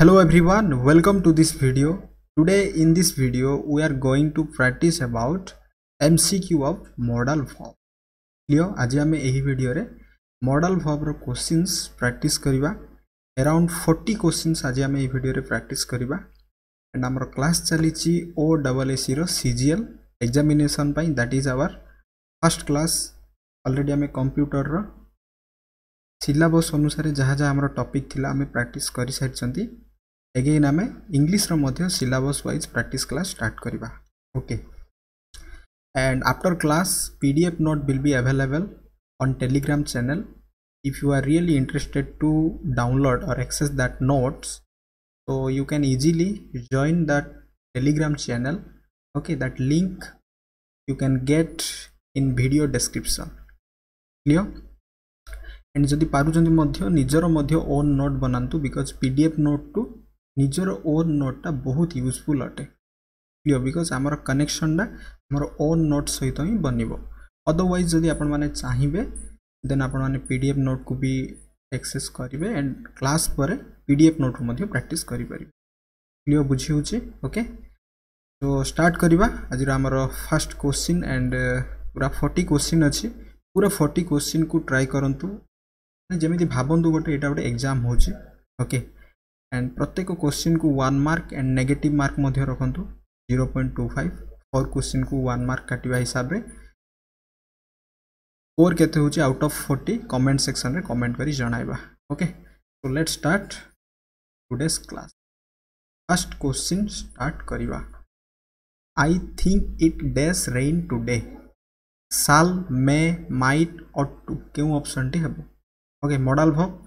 Hello everyone, welcome to this video. Today in this video we are going to practice about MCQ of modal verb. Clear? आज आमे एही video रे modal verb रो questions practice करिबा. Around 40 questions आज आमे एही video रे प्रैक्टिस करिबा. एंड हमर क्लास चलीची OAAC रो CGL एग्जामिनेशन पई. That is our first class. Already आमे कंप्यूटर रो सिलेबस अनुसार जहां जहां हमर टॉपिक थिला आमे प्रैक्टिस करि साइचंती. Again, I am English from Madhya syllabus wise practice class start kariba. Okay. And after class, PDF note will be available on Telegram channel. If you are really interested to download or access that notes, so you can easily join that Telegram channel. Okay, that link you can get in video description. Clear? And jodi paruchanti madhya nijaro madhya own note banantu, because PDF note to निजर own note टा बहुत useful अटे. Clear? Because हमर connection टा हमर own note सहित ही बनिबो. Otherwise जदी आपण माने चाहिबे देन आपण माने पीडीएफ नोट को भी एक्सेस करिवे एंड क्लास पर पीडीएफ नोट को मध्ये प्रैक्टिस करि परिबे. क्लियर? बुझी होचे. ओके, तो स्टार्ट करिवा. आज हमर फर्स्ट क्वेश्चन एंड पूरा 40 क्वेश्चन अछि. पूरा 40 क्वेश्चन को ट्राई करंतु जेमिति भाबंतु गोटे एटा गोटे एग्जाम होचे. ओके. And प्रत्येक क्वेश्चन को 1 मार्क एंड नेगेटिव मार्क मध्ये रखंतु 0.25. और क्वेश्चन को 1 मार्क काटिबा हिसाब रे स्कोर केते होची आउट ऑफ 40 कमेंट सेक्शन रे कमेंट करी जणाइबा. Okay, so let's start today's class. First question start करिवा. I think it dash rain today. Shall may might ought to केउ ऑप्शन टी हबो. Okay, modal verb.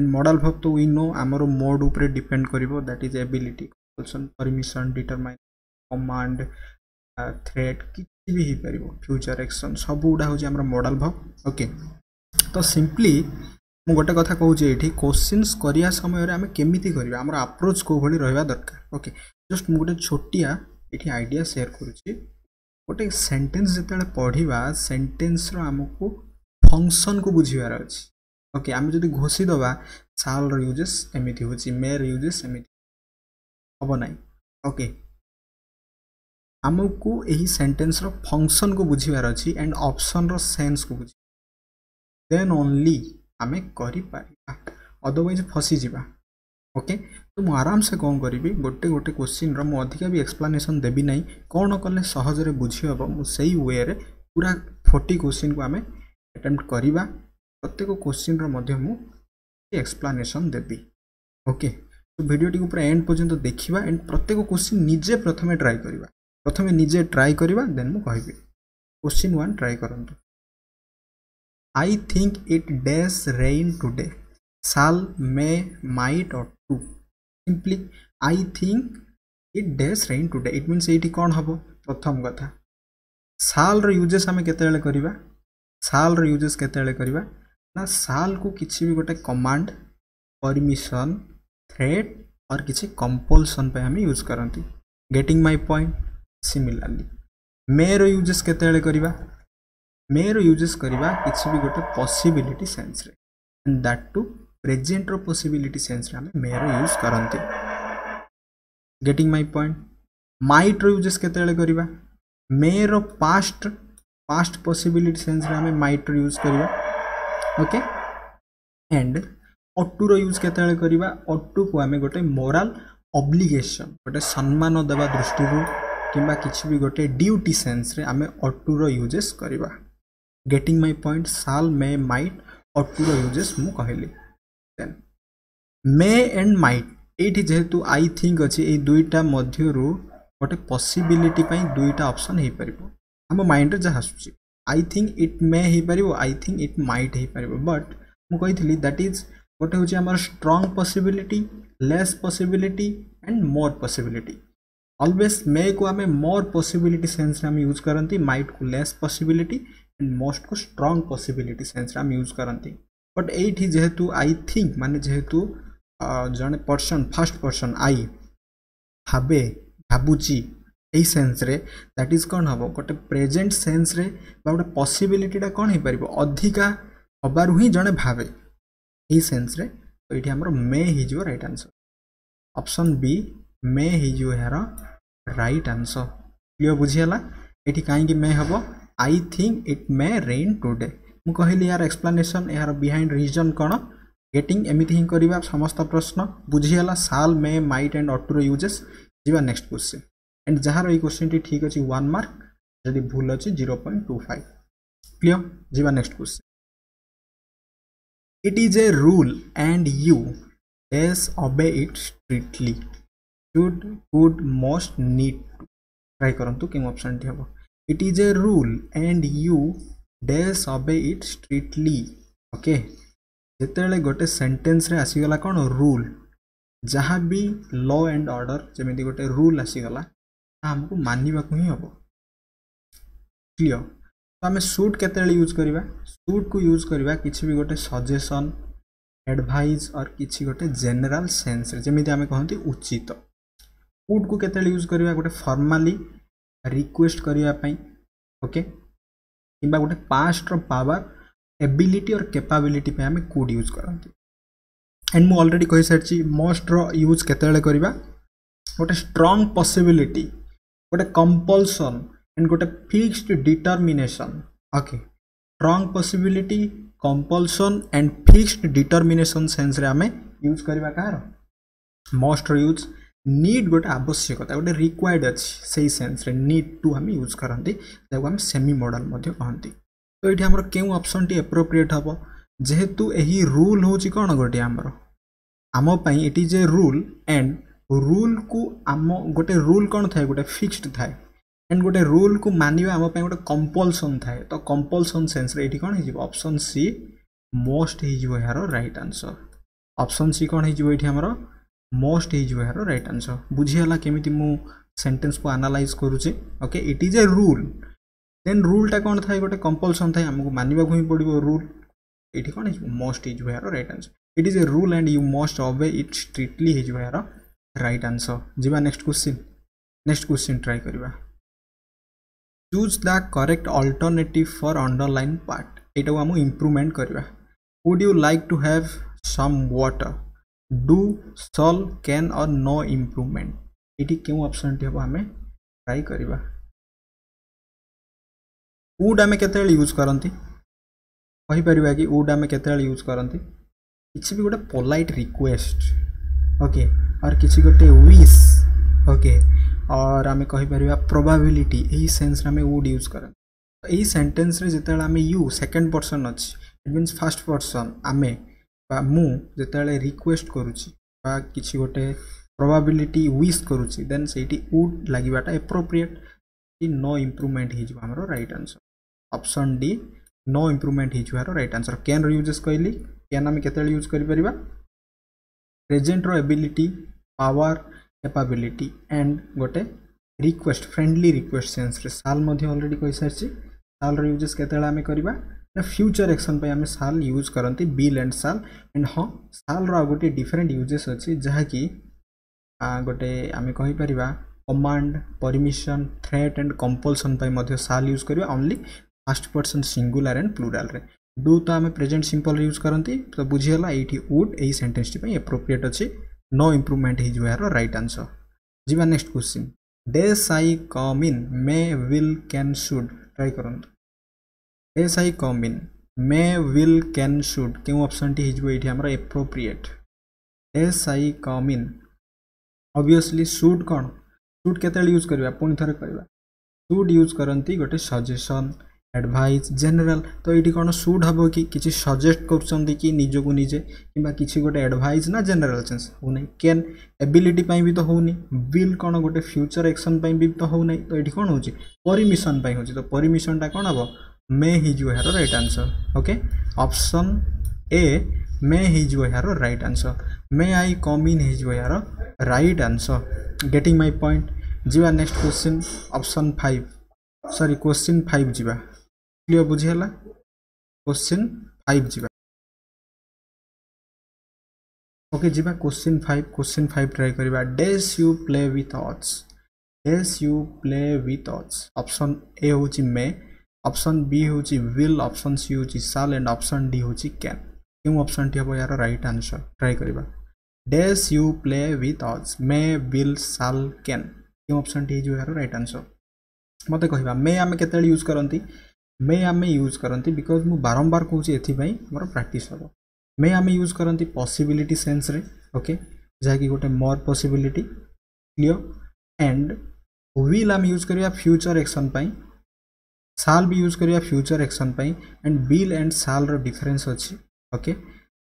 And modal verb to we know amaro mode upre depend karibo, that is ability, compulsion, permission, determine, command, threat, kichhi bhi hi paribo, future action sabu uda hoje amaro modal verb. Okay, to simply mu gote katha kauje ethi questions kariya samay re ame kemiti kariba, amaro approach ko bhali rahiba darkar. Okay, just mu gote chotiya ethi idea share karuchi. Gote sentence jetale padhiba, sentence ro amku function ko bujhibar achi. Okay, आमे जदी घोषि दबा साल रो uses एमिति होची, मे रो uses एमिति अब नाही. ओके, हमकु एही सेंटेंस रो फंक्शन को बुझिबार अछि एंड ऑप्शन रो सेंस को बुझि, देन ओनली आमे करि पारिबा, अदरवाइज फसी जिबा. ओके, तो म आराम से कोन करिबी गोटे गोटे क्वेश्चन रो म अधिक भी एक्सप्लेनेशन देबी नाही. कोन करले सहज रे बुझि हबो म सेही वे रे पूरा 40 क्वेश्चन को आमे अटेम्प्ट करिबा. प्रत्येक क्वेश्चन रो मध्ये मु एक्सप्लेनेशन देबी. ओके, तो वीडियो टी पूरा एंड पर्यंत देखिबा एंड प्रत्येक क्वेश्चन निजे प्रथमे ट्राई करिवा देन मु कहिबे. क्वेश्चन 1 ट्राई करंतु. I think it dash rain today. Shall may might ought to. Simply I think it dash rain today, it means एटी कोन हबो. प्रथम कथा साल रो यूजेस हमें केतेले करिवा. साल रो यूजेस केतेले करिवा ना, साल को किसी भी गोटे कमांड, परमिशन, थ्रेट और किसी कंपल्सन पे हमें यूज करंती. Getting my point. Similarly may uses केतेले करिवा, मेर यूजेस करिवा किसी भी गोटे पॉसिबिलिटी सेंस रे एंड दैट टू प्रेजेंट रो पॉसिबिलिटी सेंस रे हमें मेर यूज करंती. Getting my point. माइट रो यूजेस केतेले करिवा, मेर पास्ट पॉसिबिलिटी सेंस रे हमें माइट रो यूज करिवा. ओके, एंड ऑटू रो यूज केतेले करिवा, ऑटू को हमें गोटे मोरल ऑब्लिगेशन, गोटे सम्मान देबा दृष्टि रो किबा किछि भी गोटे ड्यूटी सेंस रे हमें ऑटू रो यूजेस करिवा. Getting my point. Shall may might ऑटू रो यूजेस मु कहली. देन मे एंड माइट एठी जेतु आई थिंक अछि, ए दुईटा मध्य रो गोटे पॉसिबिलिटी पई दुईटा ऑप्शन हे परबो. हम माइंड रे जहा सुचि आई थिंक इट मे ही परिबो, आई थिंक इट माइट ही परिबो, बट मु कहितली दैट इज गोटे होची हमर strong possibility, less possibility and more possibility. Always may को हमें मोर पॉसिबिलिटी सेंस रे हम यूज करंती, माइट को लेस पॉसिबिलिटी एंड मोस्ट को स्ट्रांग पॉसिबिलिटी सेंस रे हम यूज करंती. बट एठी जेहेतु आई थिंक माने जेहेतु जने पर्सन फर्स्ट पर्सन आई भाबे भाबुची ए सेंस रे, दैट इज कोन हबो गोटे प्रेजेंट सेंस रे बा गोटे पॉसिबिलिटी डा कोन हे परबो अधिका हबार हुई जने भावे ए सेंस रे. तो एठी हमर may his right answer. Option B may ही जो है रा राइट आंसर क्लियर बुझीला एठी काहे कि मे हबो I think it may rain today मु कहली यार एक्सप्लेनेशन यार बिहाइंड रीजन कोन गेटिंग एमिति हिं करिबा समस्त प्रश्न बुझीला shall may might and ought to uses जीवा नेक्स्ट क्वेश्चन एंड जहार ए क्वेश्चन टी ठीक अछि 1 मार्क जदी भूल अछि 0.25 क्लियर जीवा next question It is a rule and you disobey it strictly should could most need to try करंतु केम ऑप्शन ठी हबो It is a rule and you disobey it strictly okay जेतेले गोटे सेंटेंस रे आसी गला कोन रूल जहां भी लॉ एंड ऑर्डर जेमेति गोटे रूल आसी गला हमकु मानिबा को ही हबो क्लियर तो हमें सूट केतेले यूज करिवा सूट को यूज करिवा किछि भी गोटे सजेशन एडवाइस और किछि गोटे जनरल सेंस रे जेमिति हमें कहंती उचित वुड को केतेले यूज करिवा गोटे फॉर्मली रिक्वेस्ट करिवा पई ओके किबा गोटे पास्ट रो पावर एबिलिटी और कैपेबिलिटी पे हमें कुड यूज करंती एंड मु ऑलरेडी कहि सरछि मोस्ट रो यूज केतेले करिवा गोटे स्ट्रांग पॉसिबिलिटी गोटे compulsion and got a fixed determination okay strong possibility compulsion and fixed determination sense रे हमें यूज करबा कार मोस्ट यूज नीड got आवश्यकता got required अछि सही सेंस रे नीड टू हम यूज करंती जब हम सेमी मॉडल मध्ये कहंती तो एठी हमर केउ ऑप्शन टी एप्रोप्रिएट हबो जेहेतु एही रूल होची कोन गोटे हमर आमो पई it is a rule and rule को आमो गोटे रूल कोन थाय गोटे फिक्स्ड थाय एंड गोटे रूल को मानिबा हम पय गोटे कंपल्शन थाए तो कंपल्शन सेंस रे एठी कोन हे जइबो ऑप्शन सी मोस्ट हे जइबो यार राइट आंसर ऑप्शन सी कोन हे जइबो एठी हमरो मोस्ट हे जइबो यार राइट आंसर बुझियाला केमिति मु सेंटेंस को एनालाइज करू छी okay it is a rule then rule ता कोन थाए गोटे कंपल्शन थाए हमको मानिबा को ही पडिबो रूल एठी कोन हे जइबो मोस्ट हे जइबो यार right answer it is a rule and you must obey it strictly हे जइबो यार राइट आंसर जिबा नेक्स्ट क्वेश्चन ट्राई करबा Choose the correct alternative for underlined part. एटा हम इम्प्रूवमेंट करबा. Would you like to have some water? Do, solve, can or no improvement. एटी केउ option टी हम ट्राई करबा. Would हम केतेले यूज करंती? कहि परिबा कि would हम केतेले यूज करंती? किछि भी गोटे पोलाइट रिक्वेस्ट. ओके और किछि गोटे विश. ओके और हमें कहि परबा प्रोबेबिलिटी एही सेंस रे हमें वुड यूज करन एही सेंटेंस रे जेतेले हमें यू सेकंड पर्सन अछि इट मींस फर्स्ट पर्सन हमें बा मु जेतेले रिक्वेस्ट करूची बा किछि गोटे प्रोबेबिलिटी विश करूची देन सेठी वुड लागिबाटा एप्रोप्रिएट कि नो इंप्रूवमेंट हिज हमरो right answer option D no improvement हिज हमरो राइट आंसर कैन रे यूजेस कहली कैन हमें केतेले यूज करि परबा प्रेजेंट रो ability power capability and got a request friendly request sense रे साल मध्ये ऑलरेडी कहि सरछि साल रे यूजेस केतेला हमें करबा ना फ्यूचर एक्शन पे हमें साल यूज करंती बिल एंड साल एंड हां साल रो गोटे डिफरेंट यूजेस अछि जहा की गोटे हमें कहि परिबा command permission threat and compulsion पे मध्ये साल यूज करबा only first person singular and plural रे डू तो हमें प्रेजेंट सिंपल यूज करंती तो बुझियला एठी वुड एही सेंटेंस पे एप्रोप्रिएट अछि No improvement is your right answer. Jiva next question. Days I come in, may, will, can, should. Try करंत. Days I come in, may, will, can, should. क्यों option टी हिजबो इठी हमरा appropriate. Days I come in. Obviously should कौन? Should केतेले use करिबा पुनी थरे करिबा. Should यूज करंती गोटे suggestion, advice, general. तो इठी कोन should हबो कि किछि suggest करछन्ती कि निजो को निजे किबा किछि गोटे advice ना general सेंस हो नै can ability पई भी तो होनी will कोन गोटे future action पई भी तो हो नै तो इठी कोन होची permission पई होची तो permission टा कोन हबो may he जो हेरो right answer okay option A may he जो हेरो right answer may I come in he जो हेरो right answer getting my point जीवा next question option 5 sorry question 5 जीवा क्लियर बुझियाला क्वेश्चन 5 जीवा ओके जीवा क्वेश्चन 5 ट्राई करबा dares you play with thoughts option A होची मे ऑप्शन बी होची विल ऑप्शन सी होची साल एंड ऑप्शन डी होची कैन क्यों ऑप्शन टी हबो यार राइट आंसर ट्राई करबा Dares you play with us? May, will, shall, can. ये option टी जो है राइट आंसर मते कहबा मे आमे केते यूज करंती मे आमे यूज करंती बिकॉज़ मु बारंबार कहूची एथि भाई हमर प्रैक्टिस हो मे आमे यूज करंती पॉसिबिलिटी सेंस रे ओके जाकी गोटे more possibility clear and will आमे यूज करिया फ्यूचर एक्शन पई शाल भी यूज करिया फ्यूचर एक्शन पई एंड विल एंड शाल रो डिफरेंस अछि ओके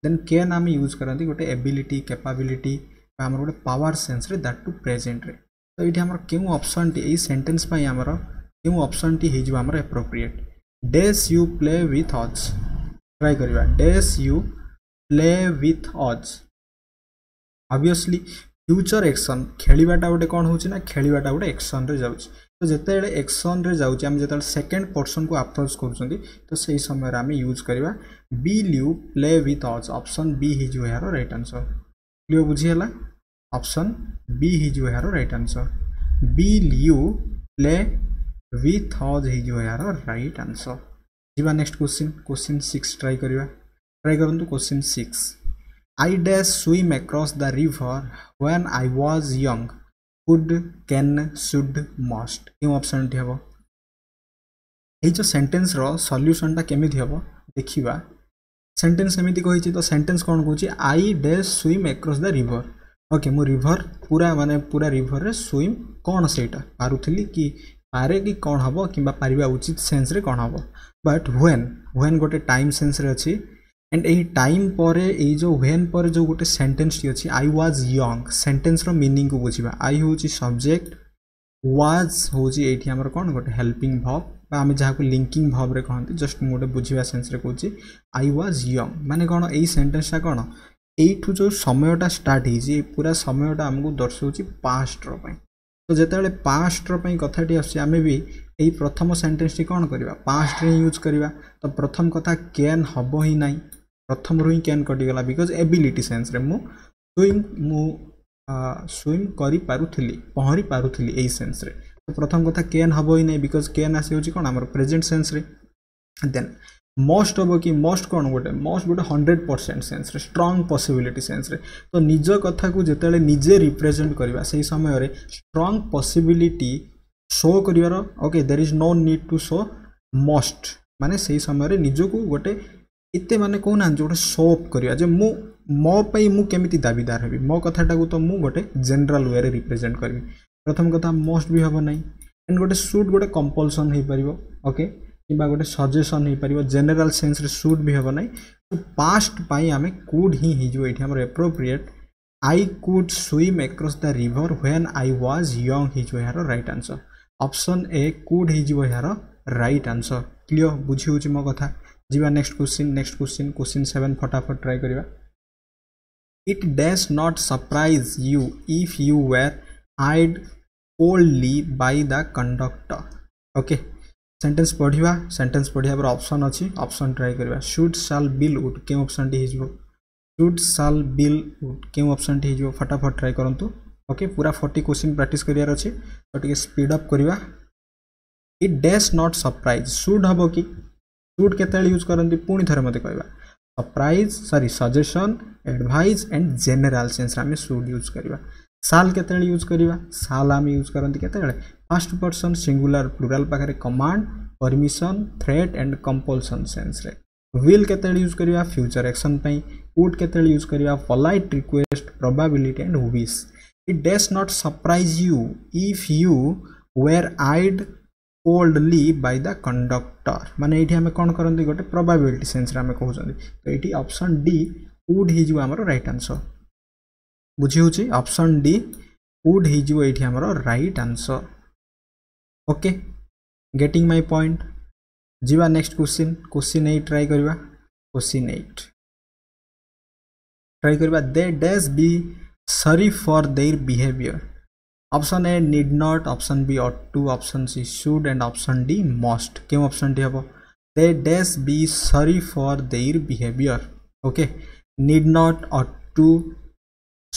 देन कैन आमे यूज करंती गोटे एबिलिटी कैपेबिलिटी हमर गोटे पावर सेंस रे दैट टू प्रेजेंट रे तो इठी हमर केउ ऑप्शन टी ए सेंटेंस पई हमर केउ ऑप्शन टी हे जो हमर appropriate days you play with us try करबा डेस you play with us obviously future action खेलिबाटा ओटे कोन होउची ना खेलिबाटा ओटे एक्शन रे जाउची तो जेतेले एक्शन रे जाउची हम जेतेले सेकंड पर्सन को अप्रोच करछंती तो सही समय रे हम यूज करबा will you play with us option B हे जो यार राइट आंसर क्लियर बुझियला option B is your right answer will you play with us is your right answer जीवा नेक्स्ट क्वेश्चन क्वेश्चन 6 ट्राई करिवा ट्राई करंतु question 6 I dash swim across the river when I was young could can should must के option ठी हबो ए जो sentence रो solution ता केमिथि हबो देखिवा sentence एमिति कहिछि तो सेंटेंस कोन कहछि I dash swim across the river okay मु रिवर पूरा माने पूरा रिवर रे स्विम कोन सेटा पारुथली कि पारे कि कोन हबो किबा पारिबा उचित सेंस रे कोन हबो बट व्हेन गोटे टाइम सेंस रे अछि एंड एही टाइम परे एही जो व्हेन पर जो गोटे सेंटेंस टी अछि आई वाज यंग सेंटेंस रो मीनिंग को बुझिबा आई होची सब्जेक्ट वाज होची एठी हमर कोन गोटे हेल्पिंग वर्ब बा हम जाहा को लिंकिंग वर्ब रे कहंती जस्ट मु गोटे बुझिबा सेंस रे कोची आई वाज यंग माने कोन एही सेंटेंस सा कोन एठु जो समयटा स्टार्ट हिजी पूरा समयटा हमको दर्शौची पास्ट रो पई तो जेतेले पास्ट रो पई कथाटी आसी आमे भी एही प्रथम सेंटेंस टी कोन करबा पास्ट रे यूज करबा तो प्रथम कथा कैन हबो ही नाही प्रथम रोही कैन कटि गेला बिकॉज़ एबिलिटी सेंस रे मु स्विम करि पारुथली पहरी पारुथली एही सेंस रे तो प्रथम कथा कैन हबो ही नाही बिकॉज़ कैन आसी होची कोन हमर प्रेजेंट सेंस रे देन मोस्ट अब कि मोस्ट कोन गोटे मोस्ट गोटे 100% सेंस रे स्ट्रांग पॉसिबिलिटी सेंस रे तो निज कथा को जेतेले निजे रिप्रेजेंट करबा सही समय रे स्ट्रांग पॉसिबिलिटी शो करिवारो okay there is no need to show most माने सही समय रे निज को गोटे इते माने कोन जोटे शो अप करिवा जे मु मो पई मु केमिति दाबीदार हेबी मो कथाटा को तो मु गोटे जनरल वे रे रिप्रेजेंट करबी प्रथम कथा मोस्ट भी हबो नै एंड गोटे शुड गोटे कंपल्शन हे परिबो ओके किबा गोटे सजेशन हे परिबो जनरल सेंस रे शुड भी हबो नै तो पास्ट पाई हमें कुड ही जो एठी हमर appropriate I could swim across the river when I was young ही जो यार right answer option A could ही जो यार राइट आंसर क्लियर बुझी होची मो कथा जीवा नेक्स्ट क्वेश्चन 7 फटाफट ट्राई करिवा it dash not surprise you if you were eyed only by the conductor okay sentence पढ़िया पर ऑप्शन अछि ऑप्शन ट्राई करबा शुड शाल विल वुड के ऑप्शन टी हिजबो शुड शाल विल वुड के ऑप्शन टी हिजबो फटाफट ट्राई करंतु ओके पूरा 40 क्वेश्चन प्रैक्टिस करियार अछि तो टिके स्पीड अप करिवा it dash not surprise should हबो कि शुड केतेले यूज करंती पुनी थरे मते कहबा surprise sorry suggestion advice and general sense रामे शुड यूज करिवा साल केतेले यूज करिवा साल हम यूज करंती केतेले फर्स्ट पर्सन सिंगुलर प्लुरल पाखरे command permission threat and compulsion sense रे विल केतेले यूज करिवा फ्यूचर एक्शन पई वुड केतेले यूज करिवा polite request probability and wish it dash not surprise you if you were eyed coldly by the conductor माने एठी हम कोन करंती गोटे प्रोबेबिलिटी सेंस रे हम कहउछन तो एठी ऑप्शन डी वुड हि जो हमरो राइट आंसर बुझी होची ऑप्शन डी वुड हि जो एठी हमरो right answer okay getting my point जीवा नेक्स्ट क्वेश्चन 8 ट्राई करबा they dash be sorry for their behaviour option A need not option B ought to option C should and option D must के option D हबो they dash be sorry for their behaviour okay need not ought to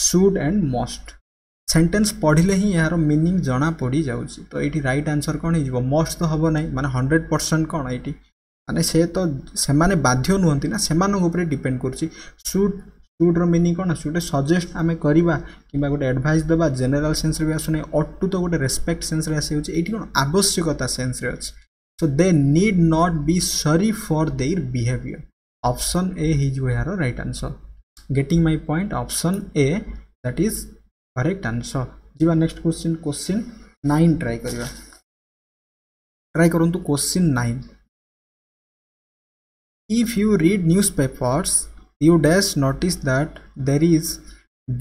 should and must sentence पढ़िले ही यार meaning जना पड़ी जाउची तो एठी राइट आंसर कोन हिजबो मस्ट तो हबो नै माने 100% कोन एठी माने से तो से माने बाध्य नहुंती ना सेमान ऊपर डिपेंड करची should should meaning kon should suggest ame kariba kimba gote advice deba general sense re asune ought to to gote respect sense re ase hoche eti kon avashyakata sense re ase so they need not be sorry for their behavior option a is your right answer getting my point option a that is correct answer jiba next question question 9 try kariba try karantu question 9 If you read newspapers, you dash notice that there is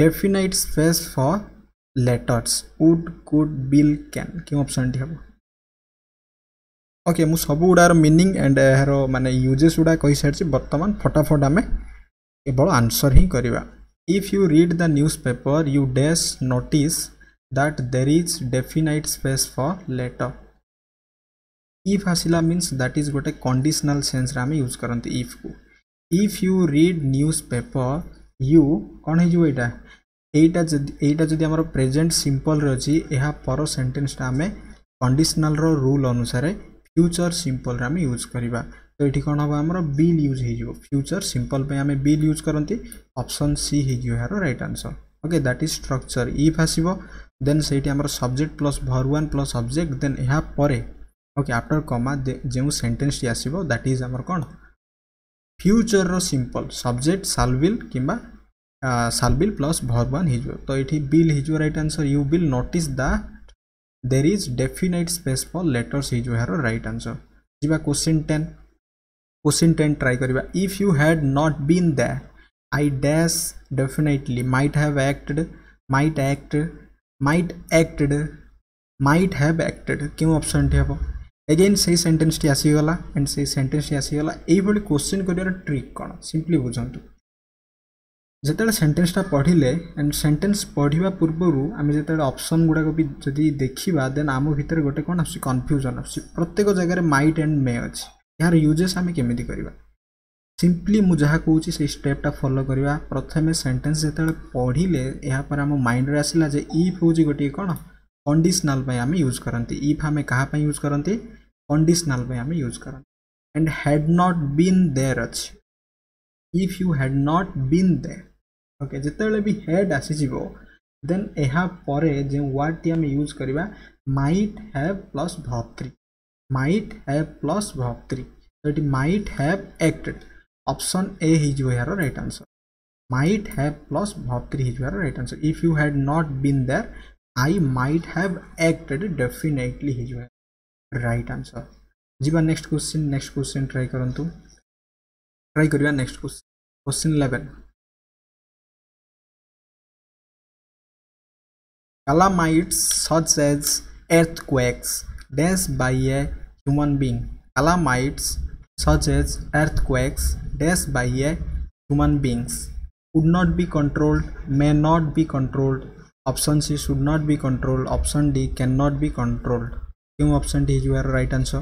definite space for letters. Would, could, will, can. Kim option di habo. Okay, mu sabu udar meaning and hero mane uses udar koi sarchi bartaman फटाफट आमे ए बड़ answer ही करिवा. If you read the newspaper, you dash notice that there is definite space for letter. If hasila means that is what a conditional sense ram use करंती if को if you read newspaper you कौन है जो एटा जदी हमरो present simple रची एहा पर सेंटेंस रा में कंडीशनल रो रूल अनुसार फ्यूचर सिंपल रा में यूज करिवा तो एठी कोन हो हमरो will यूज हे जो फ्यूचर सिंपल पे हमें will यूज करंती ऑप्शन सी हे जो हरो right answer okay that is structure if हसिबो देन सेठी हमरो subject plus verb 1 plus object then एहा परे ओके आफ्टर कॉमा जे सेंटेंस टी आसीबो दैट इज हमर कोन फ्यूचर रो सिंपल सब्जेक्ट शाल विल किबा शाल विल प्लस वर्ब 1 हिजो तो एठी विल हिजो right answer you will notice that there is definite space for letters हिजो हरो राइट आंसर जिबा क्वेश्चन 10 ट्राई करिबा if you had not been there I dash definitely might have acted might have acted क्यों option T हबो again से sentence टी आसी गला एंड से सेंटेंस टी आसी गला एई बले क्वेश्चन करियर ट्रिक कोन सिंपली बुझंतु जेतले सेंटेंस टा पढिले एंड सेंटेंस पढिबा पूर्वरु आमी जेतले ऑप्शन गुडा को भी जदी देखिबा देन आमो भीतर गोटे कोन आसी कंफ्यूजन आसी प्रत्येक जगह रे माइट एंड मे अछि यार यूजेस आमी केमिति करिबा सिंपली मु जहा कहूची से स्टेप टा फॉलो करिबा प्रथमे सेंटेंस जेतले पढिले एहा पर आमो माइंड रे आसीला जे इफ होजी गोटे कोन कंडीशनल में हम यूज करंती इफ हमें कहा पे यूज करंती कंडीशनल में हम यूज करंती and had not been there अछि if you had not been there okay जतले भी हैड आसी जिवो देन एहा परे जे वर्ड टी हम यूज करबा might have plus verb 3 might have plus verb 3 तो it might have acted option A is your right answer might have plus verb 3 is your right answer if you had not been there I might have acted definitely he jo right answer jiba next question try karantu try kariba next question 11 calamities such as earthquakes dash by a human being calamities such as earthquakes dash by a human beings would not be controlled may not be controlled Option C should not be controlled. Option D cannot be controlled. Kim option D is your right answer.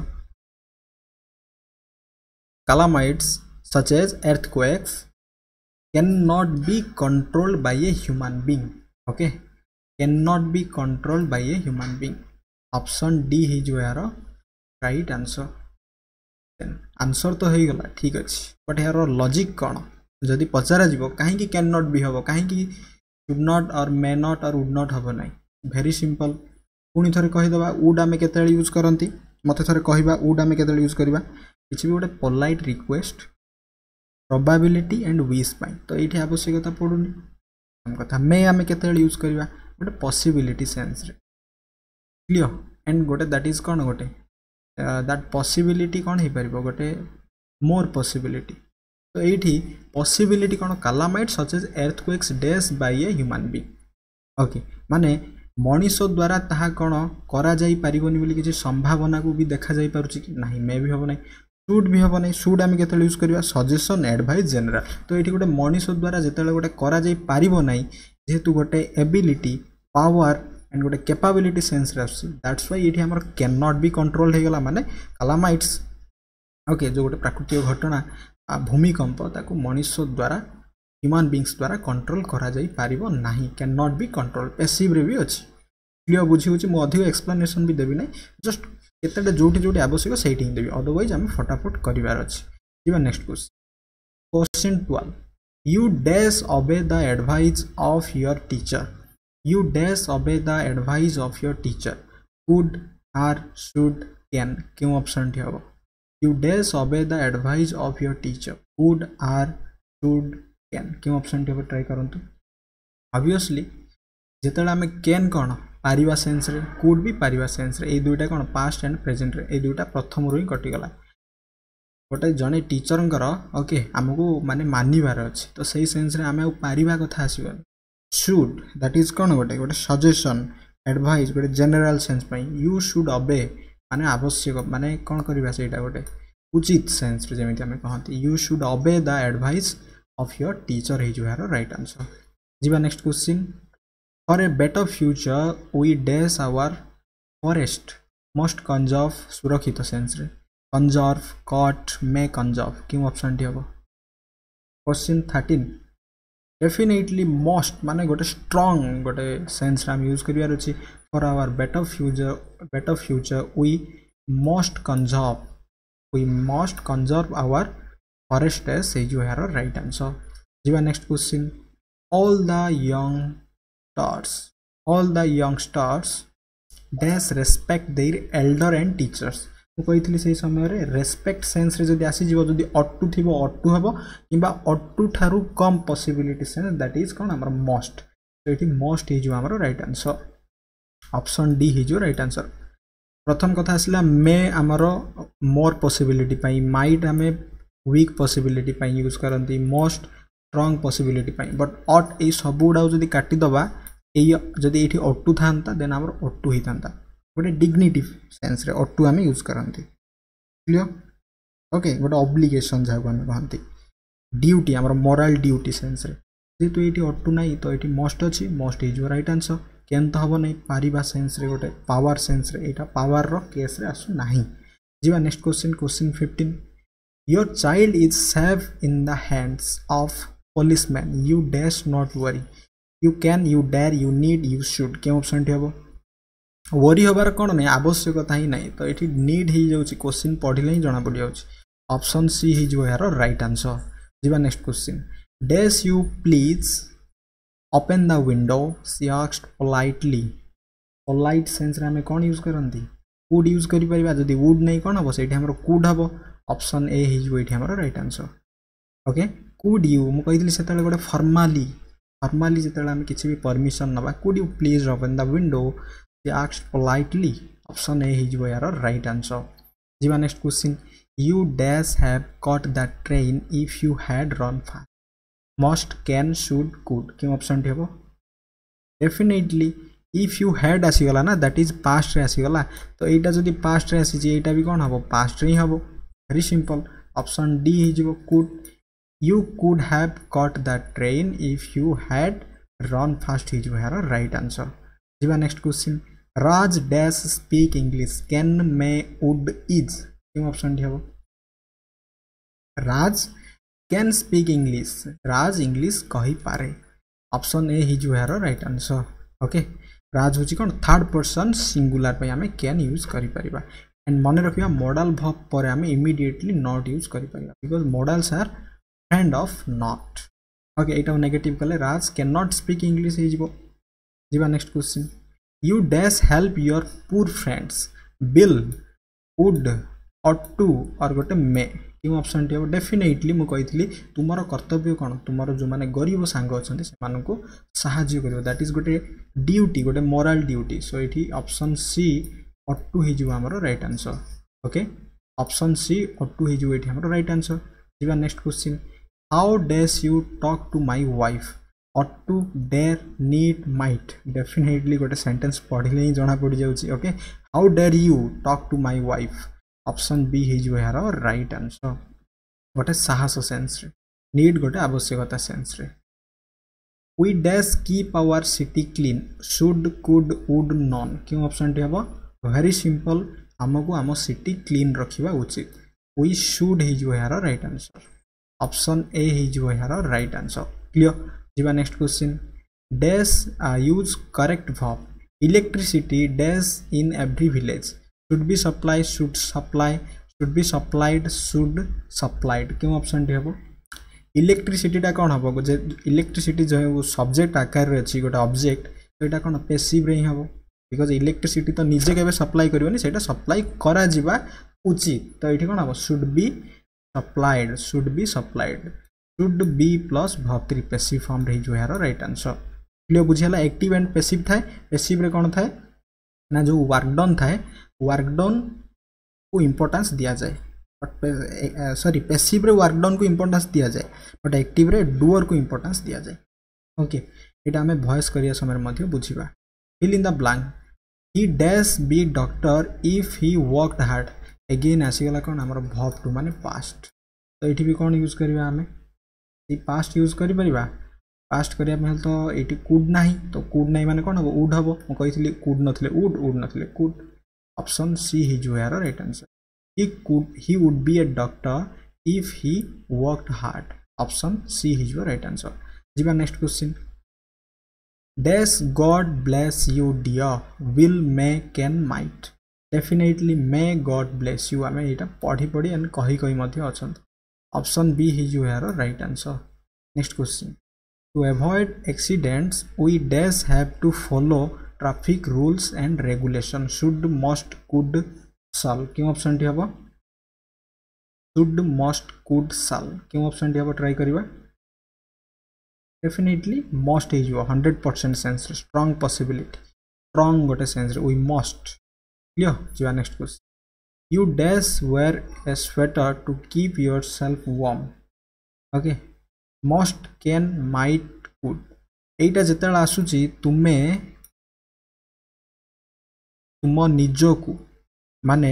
Calamities such as earthquakes cannot be controlled by a human being. Okay, cannot be controlled by a human being. Option D is your right answer. Then answer तो है ही गला ठीक अच्छी. But यारो logic कौन? यदि पचारा जीवो कहीं कि cannot be हो कहीं कि should not or may not or would not have nai very simple पुनी थरे कहि दबा would आमे केतेले यूज करंती मते थरे कहिबा would आमे केतेले यूज करिबा किछि भी गोटे polite request probability and wish पाई तो एठी आवश्यकता पडुनी हम कथा may आमे केतेले यूज करिबा गोटे possibility sense रे क्लियर एंड गोटे that is कोन गोटे that possibility कोन हे परबो गोटे more possibility तो एठी पॉसिबिलिटी कोन calamity such as earthquakes dash by a human being okay माने मनुष्य द्वारा ताहा कोन करा जाई परिबोनी बोली किछि संभावना को भी देखा जाई पारुछि कि नाही मे भी होबो नाही शुड भी होबो नाही शुड आमी केते यूज करबा सजेशन एडवाइस जनरल तो एठी गोटे मनुष्य द्वारा जेतेले गोटे करा जाई परिबो नाही जेतु गोटे एबिलिटी पावर एंड गोटे कैपेबिलिटी सेंस रासि दैट्स व्हाई एठी हमर कैन नॉट बी कंट्रोल हे गेला माने कालामाइट्स ओके जो गोटे प्राकृतिक घटना आ भूमिकंप ताको मनुष्य द्वारा ह्यूमन बीइंग्स द्वारा कंट्रोल करा जाई पारिबो नाही can not be control passive रे भी अछि क्लियर बुझी होछि मो अधिक एक्सप्लेनेशन भी देबी नै जस्ट केतेटा जोटी आवश्यक सेही देबी अदरवाइज हम फटाफट करिवार अछि जिबा next question 12 You disobey the advice of your teacher. You disobey the advice of your teacher. Could, are, should, can. Q option thi hobo. You disobey the advice of your teacher. Could, are, should, can. Q option thi hobo try karantu. Obviously, जेतला में can कौन पारिवा sense रे could भी पारिवा sense रे ए दुटा कौन past and present रे ए दुटा प्रथम रुई कटि गला गोटे जने टीचर करो ओके हमहु माने मानिबार अछि तो सही सेंस रे हमें पारिवा कथा आसीबो should that is कौन गोटे गोटे suggestion advice गोटे जनरल सेंस पई you should obey माने आवश्यक माने कोन करिवा सेटा गोटे उचित सेंस रे जेमिति हमें कहंती you should obey the advice of your teacher हे जो आरो राइट आंसर जीवा next question For a better future, we dash our forest must conserve सुरक्षित सेंस रे conserve cut may conserve क्यों ऑप्शन टी होबो क्वेश्चन 13 डेफिनेटली मोस्ट माने गोटे स्ट्रांग गोटे सेंस राम यूज करिया रछि for our better future we must conserve our forest से जो है राइट आंसर जीवा next question All the youngsters dash respect their elder and teachers. तो कोई थली सही समय रे respect sense रे जो दिया सी जीवो जो दी ought to है वो इम्बा ought to Tharu come possibility sense that is कौन हमारा most. तो ये थी most ही जो हमारा right answer. Option D ही जो right answer. प्रथम कथा इसला may हमारा more possibility पाई might हमें weak possibility pi use करन्ती most strong possibility pi but ought is सबूड़ा हो जो दी काटी दबा ए जदी एठी ought to थांता देन हमर ought to ही थांता गोटे डिग्निटी सेंस रे ought to हम यूज करंती क्लियर ओके गोटे ऑब्लिगेशन जाबो हम कहंती ड्यूटी हमर मोरल ड्यूटी सेंस रे जे तो एठी ought to नाही तो एठी मस्ट अछि मस्ट इज राइट आंसर केन त हबो नै पारिबा सेंस रे गोटे पावर सेंस रे एटा पावर रो केस रे आसु नाही जीवा next question 15 your child is safe in the hands of policeman you dash not worry You can, you dare, you need, you should. क्या ऑप्शन टी हबो? Worry हबार कोन नै आवश्यकता ही नै तो एठी नीड ही जाउची क्वेश्चन पढिले ही जना पड़ि जाउची ऑप्शन सी ही जो यार राइट आंसर जीवा next question dash you please open the window C asked politely polite sense रे हमें कोन यूज करंती वुड यूज करि परिबा जदी वुड नै कोन हबो सेठी हमरो कुड हबो ऑप्शन ए ही जो एठी हमरो right answer okay could you मु कहितली सेतले गोटे फॉर्मली जेतला हम किछि भी परमिशन नबा could you please open the window they asked politely option A हिज यार राइट आंसर जीवा next question you dash have caught the train if you had run fast must can should could के option ठी हबो definitely if you had आसी गला ना that is past रे आसी गला तो एटा जदी पास्ट रे आसी जे एटा भी कोन हबो पास्ट रे हबो वेरी सिंपल ऑप्शन डी हिज could You could have caught the train if you had run fast. Is your right answer. The next question. Raj dash speak English. Can, may, would, is. What option do you have? Raj can speak English. Raj English kahi pare. Option A is your right answer. Okay. Raj hochi kon third person singular pe ame can use kari pariba. And mane rakhiba modal verb pare ame immediately not use kari pariba because modals are friend of not okay eta negative kale Raj cannot speak English he jibo jiba next question you dash help your poor friends bill would ought to or gote may kim option ti definitely mu kahithili tumaro kartavya kon tumaro jo mane garibo sanga achanti se mananku sahajya karibo that is gote duty gote moral duty so ethi option c ought to he jibo amaro right answer okay option c ought to he jibo ethi amaro right answer jiba next question How dash you talk to my wife? Ought to, dare, need, might. Definitely got a sentence पढ़िले ही जाना पड़ जाउची okay? How dare you talk to my wife? Option B ही जो है रा right answer. Got a साहस sense रे. Need got a आवश्यकता sense रे. We dash keep our city clean. Should, could, would, none. क्यों option टी हबो? Very simple. हमको हमो city clean रखिबा उचित. We should ही जो है रा right answer. Option A is your right answer. Clear? Jiva next question. Dash use correct verb. Electricity dash in every village. Should be supplied, should supply, should be supplied, should supplied. Kim option do you have? Electricity टा कौन हम electricity जो है वो subject आकार रे अछि गोटा ऑब्जेक्ट तो एटा कौन पैसिव रे ही हम बिकॉज इलेक्ट्रिसिटी तो निजे के सप्लाई करबनी सेटा सप्लाई करा जिबा उचित तो एठी कौन हम should be supplied should be plus verb 3 passive form रे जो है यार राइट आंसर क्लियर बुझियाला एक्टिव एंड पैसिव थाए पैसिव रे कौन थाए ना जो वर्क डन को इंपोर्टेंस दिया जाए बट सॉरी पैसिव रे वर्क डन को इंपोर्टेंस दिया जाए बट एक्टिव रे डूअर को इंपोर्टेंस दिया जाए ओके एटा हमें वॉइस करिया समय मध्ये बुझिबा fill in the blank he dash be doctor if he worked hard again आसीगला कोन हमर वर्ब टू माने पास्ट तो एठी भी कोन यूज करिवा हमें ई पास्ट यूज करि परिबा पास्ट करिया में तो एठी कुड नाही माने कोन हबो वुड हबो म कहितली कुड नथले वुड वुड नथले कुड ऑप्शन सी ही जो है right answer he would be a doctor if he worked hard option C is your right answer jiba next question dash god bless you dear will may can might definitely may god bless you ame eta padhi padhi and kahi kahi madhya achant option B is your right answer next question to avoid accidents we dash have to follow traffic rules and regulation should must could shall क्यों option T हबो should must could shall क्यों option T हबो try करिवा definitely must हे जो 100% sense strong possibility strong गोटे sense we must clear जिवा next question you dash wear a sweater to keep yourself warm okay must can might could एटा जेतला आसुची तुमे तुम निजो को माने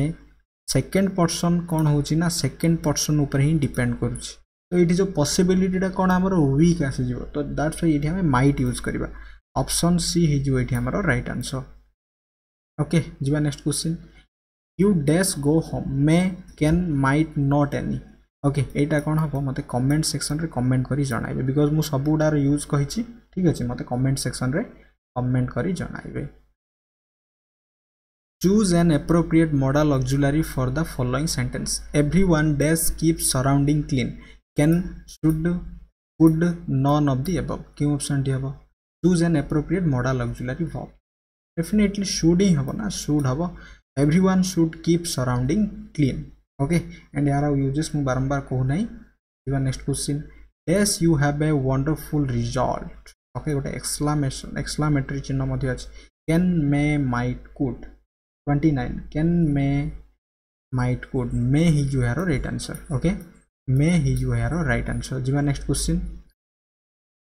सेकेंड पर्सन कौन होची ना सेकेंड पर्सन ऊपर ही डिपेंड करुच तो ये जो पॉसिबिलिटीटा कौन हमरो वीक आसी जीव तो दैट्स व्हाई ये हमें माइट यूज करिबा ऑप्शन सी हे जो ये हमरो राइट आंसर ओके जीवा next question you dash go home may can might not any okay एटा कौन हम मते कमेंट सेक्शन रे कमेंट करी जणाइबे बिकॉज़ मु सबुडार यूज कहिची ठीक अछि मते कमेंट सेक्शन रे कमेंट करी जणाइबे Choose an appropriate modal auxiliary for the following sentence. Everyone dash keep surrounding clean. Can, should, could, none of the above. क्यों ऑप्शन टी हबो? Choose an appropriate modal auxiliary verb. Definitely should ही हबो ना should हबो. Everyone should keep surrounding clean. Okay. And यार वो uses मु बारंबार कहू नहीं. Even next question. Dash you have a wonderful result. Okay. गोटे exclamatory चिन्ह मध्ये अछि. Can, may, might, could. 29 can may might could may he जो है right answer okay may he जो है राइट आंसर जी next question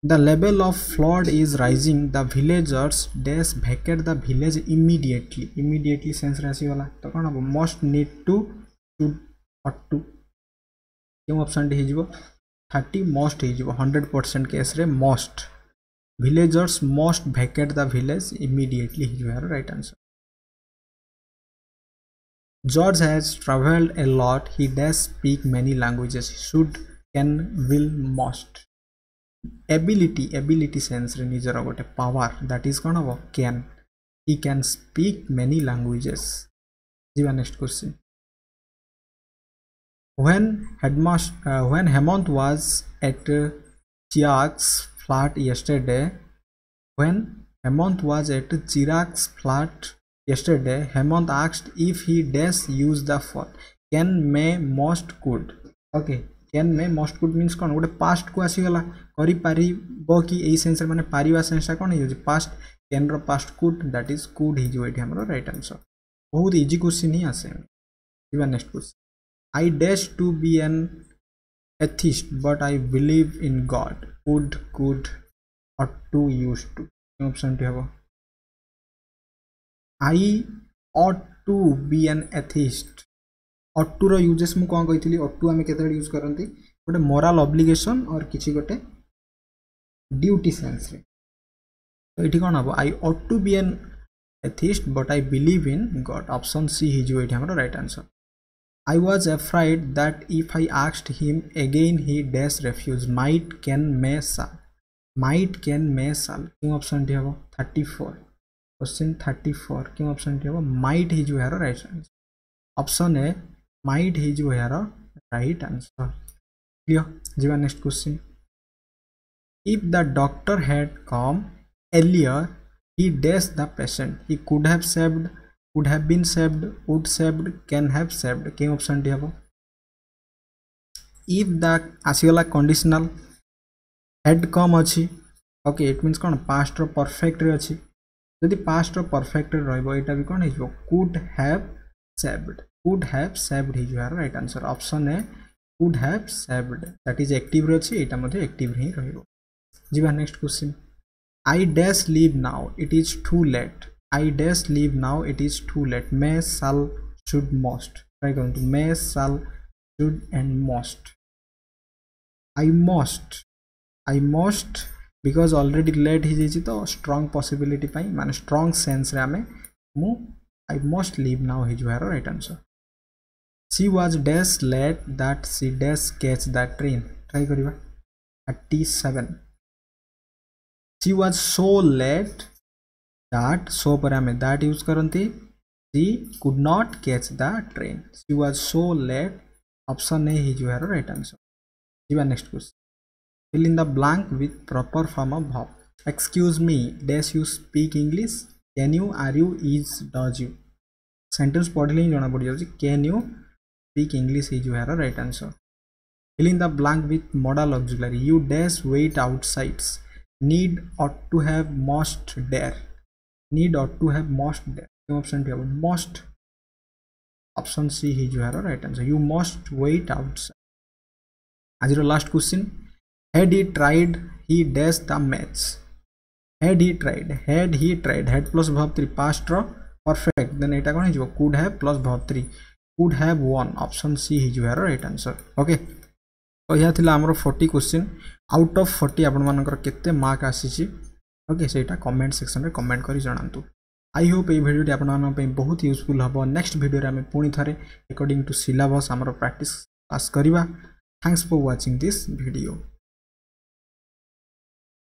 the level of flood is rising the villagers dash vacate the village immediately immediately sense रासी वाला तो कौन हम must need to should had to क्यों ऑप्शन डी हिजबो 30 मस्ट हिजबो 100% केस रे must villagers must vacate the village immediately हिजो है right answer George has traveled a lot. He does speak many languages. Should, can, will, must. Ability sense re nijer gote power that is gonna work. Can he can speak many languages? Jiva next question. When Hemant was at Chirag's flat yesterday, Hemant asked if he dash use the for can may must could okay can may must could means कोन गोटे past को आसी गला करी परिबो कि एई sense माने परिवा सेंस कोन यूज past can रो past could that is could ही जो एठी हमरो राइट आंसर बहुत इजी क्वेश्चन ही आसे जीवा next question I dash to be an atheist but I believe in God could or to use to option T हबो I ought to be an atheist. Ought to रो uses मु कोन कहितली ought to हमें केते use करंती गोटे moral obligation और किछि गोटे ड्यूटी सेंस रे तो एठी कोन हबो I ought to be an atheist but I believe in God option C ही जो एठी हमरो right answer I was afraid that if I asked him again he dash refuse might can may shall क्यों option T हबो 34 question 34 क्यों option टी हो might ही जो है right answer option A might ही जो है right answer Clear? Jiva, next question. If the doctor had come earlier, he dashed the patient. He could have saved, could have been saved, would saved, can have saved. क्या option दिया वो? If the आसीवाला conditional had come अच्छी, okay, it means कौन past रो perfect रे अच्छी, यदि past रो perfect रे रही बो इटा भी कौन है जो could have saved ही जो है right answer option है could have saved that is active रे अच्छी इटा मधे active ही रही बो. जी बार next question. I dash leave now. It is too late. I dash leave now. It is too late. May, shall, should, must. Try going to may, shall, should, and must. I must. I must because already late he is the strong possibility. Pai man strong sense rame. I must leave now. He is the right answer. She was dash late that she dash catch that train. Try kariba at T7. She was so late that so parame that use karanti she could not catch the train. She was so late option A is your right answer. Jiva next question. Fill in the blank with proper form of verb. Excuse me, does you speak English? Can you, are you, is, does you. Sentence padhile jana padi jauchi. Can you speak English is your right answer. Fill in the blank with modal auxiliary. You dash wait outsides. Need, ought to have, must, dare. Need, ought to have, must, dare. Option D, must. Option C is your right answer. You must wait outside. As your last question, had he tried, he dashed the match. Had he tried, had he tried, had plus verb 3 past perfect. Then it again is could have plus verb 3 could have won. Option C is your right answer. Okay. तो यह थिला हमरो 40 question out of 40 आपण मानकर केते mark आसी छी. Okay सेटा कमेंट सेक्शन रे कमेंट करी जणांतु. आई होप ए वीडियो टी आपण मानन पे बहुत यूजफुल हबो. नेक्स्ट वीडियो रे हमें पुनी थरे अकॉर्डिंग टू सिलेबस हमरो प्रैक्टिस पास करिवा. Thanks for watching this video.